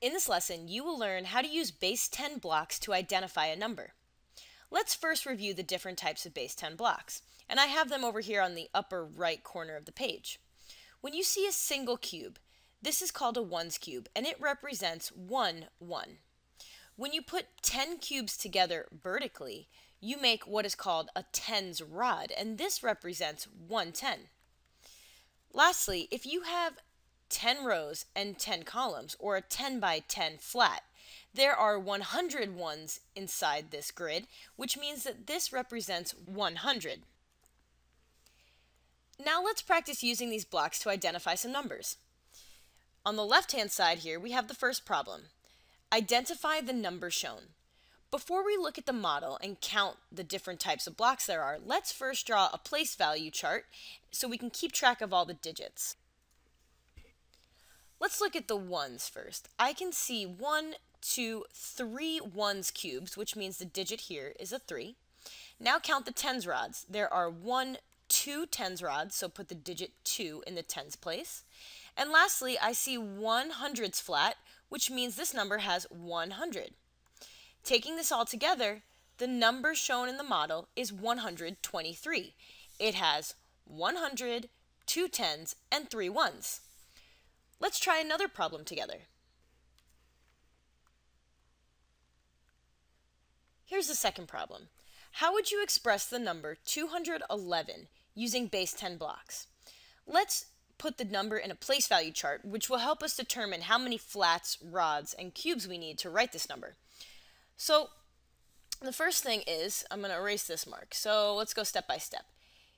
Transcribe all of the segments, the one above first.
In this lesson, you will learn how to use base 10 blocks to identify a number. Let's first review the different types of base 10 blocks, and I have them over here on the upper right corner of the page. When you see a single cube, this is called a ones cube, and it represents 1, 1. When you put 10 cubes together vertically, you make what is called a tens rod, and this represents 1 10. Lastly, if you have 10 rows and 10 columns, or a 10 by 10 flat, there are 100 ones inside this grid, which means that this represents 100. Now let's practice using these blocks to identify some numbers. On the left-hand side here, we have the first problem. Identify the number shown. Before we look at the model and count the different types of blocks there are, let's first draw a place value chart so we can keep track of all the digits. Let's look at the ones first. I can see 1, 2, 3 ones cubes, which means the digit here is a 3. Now count the tens rods. There are 1, 2 tens rods, so put the digit 2 in the tens place. And lastly, I see 100s flat, which means this number has 100. Taking this all together, the number shown in the model is 123. It has 100, 2 tens, and 3 ones. Let's try another problem together. Here's the second problem. How would you express the number 211 using base 10 blocks? Let's put the number in a place value chart, which will help us determine how many flats, rods, and cubes we need to write this number. So the first thing is, I'm going to erase this mark. So let's go step by step.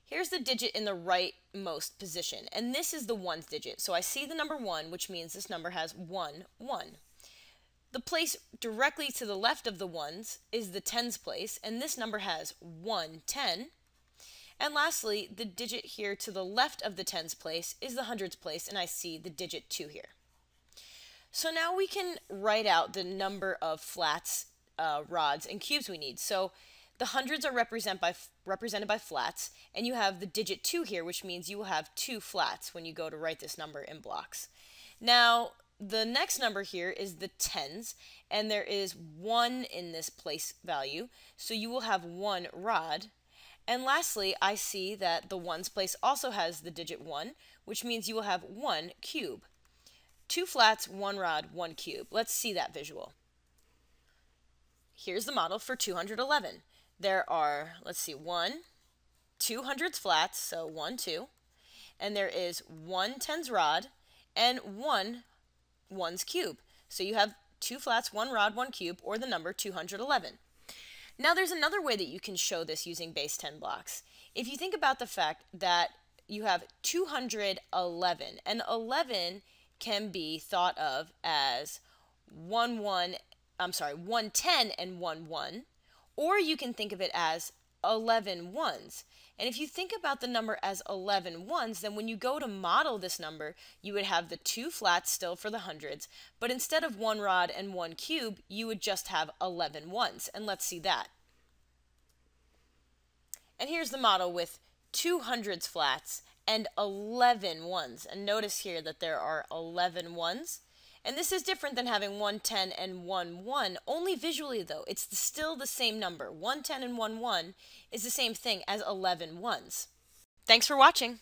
Here's the digit in the rightmost position, and this is the ones digit. So I see the number 1, which means this number has 1, 1. The place directly to the left of the ones is the tens place, and this number has 1, 10. And lastly, the digit here to the left of the tens place is the hundreds place, and I see the digit 2 here. So now we can write out the number of flats, rods, and cubes we need. So the hundreds are represented by flats, and you have the digit 2 here, which means you will have 2 flats when you go to write this number in blocks. Now, the next number here is the tens, and there is 1 in this place value, so you will have 1 rod. And lastly, I see that the ones place also has the digit 1, which means you will have 1 cube. 2 flats, 1 rod, 1 cube. Let's see that visual. Here's the model for 211. There are, let's see, 1, 2 hundreds flats, so 1, 2. And there is 1 tens rod and 1 ones cube. So you have 2 flats, 1 rod, 1 cube, or the number 211. Now there's another way that you can show this using base 10 blocks. If you think about the fact that you have 211, and 11 can be thought of as 110 and 1 1, or you can think of it as 11 ones. And if you think about the number as 11 ones, then when you go to model this number, you would have the 2 flats still for the hundreds, but instead of 1 rod and 1 cube, you would just have 11 ones. And let's see that. And here's the model with 2 hundreds flats and 11 ones. And notice here that there are 11 ones. And this is different than having 110 and 1 1. Only visually, though, it's still the same number. 110 and 1 1 is the same thing as 11 ones. Thanks for watching.